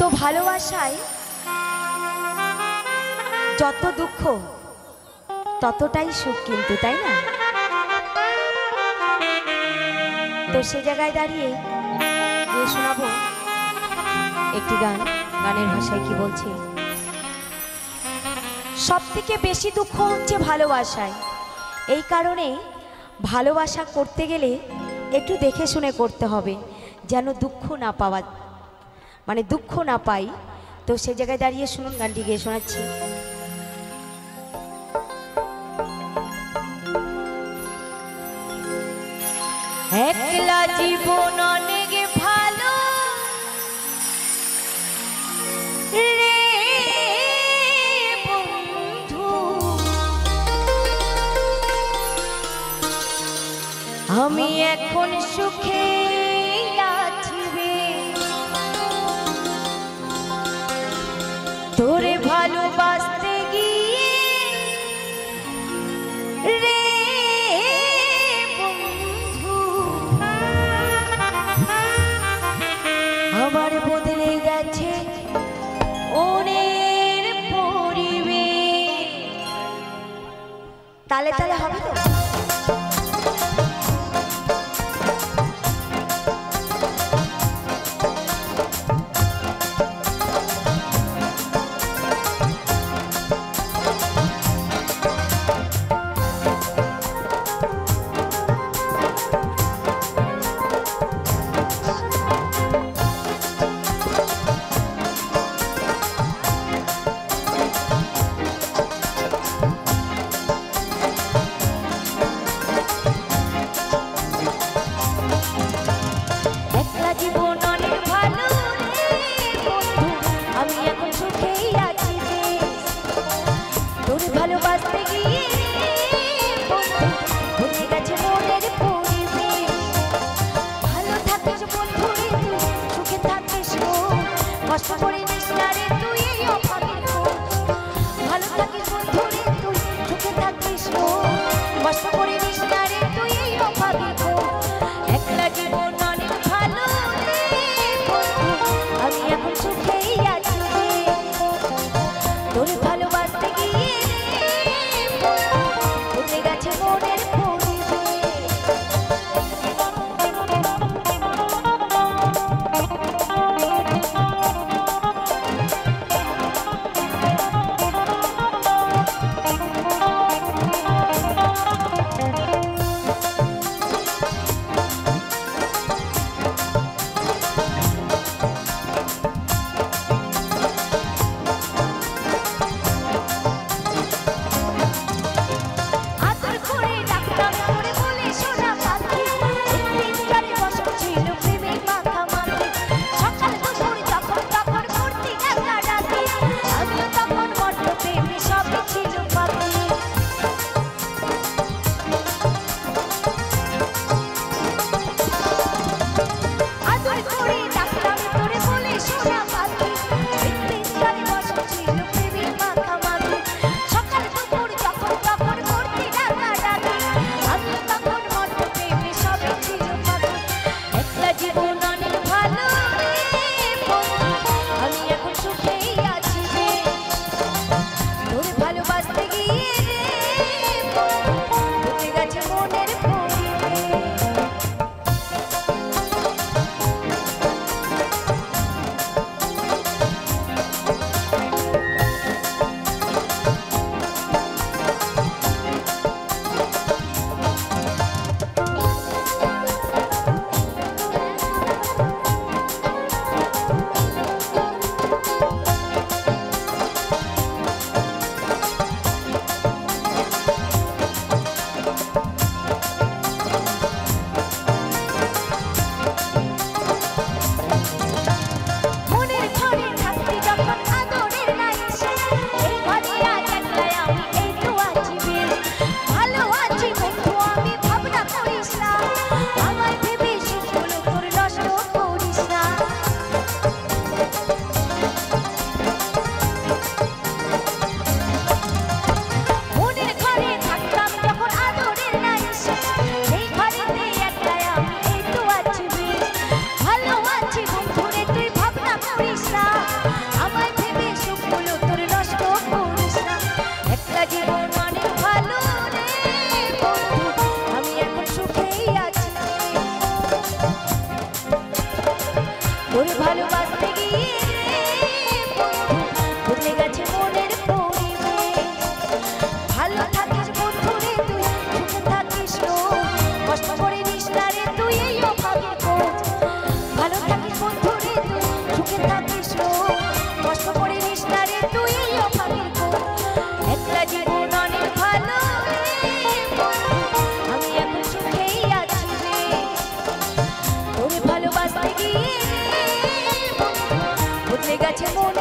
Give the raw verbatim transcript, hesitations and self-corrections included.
तो ভালোবাসায় যত দুঃখ ততটাই সুখ কিন্তু তাই না। তো সেই জায়গায় দাঁড়িয়ে গিয়ে শোনাবো একটি গান, গানের ভাষায় কি বলছে। সবথেকে বেশি দুঃখ হচ্ছে ভালোবাসায়, এই কারণে ভালোবাসা করতে গেলে একটু দেখে শুনে করতে হবে যেন দুঃখ না পাওয়া মানে দুঃখ না পাই। তো সেই জায়গায় দাঁড়িয়ে শুনুন গানটি গিয়ে শোনাচ্ছি। একলা জীবন অনেক ভালো রে বন্ধু, আমি এখন সুখে আছি রে, তোরে ভালোবাসতে গিয়ে রে আমার বদলে গেছে ওনের পরিবেশ। তালে তালে হবে তো। Come on।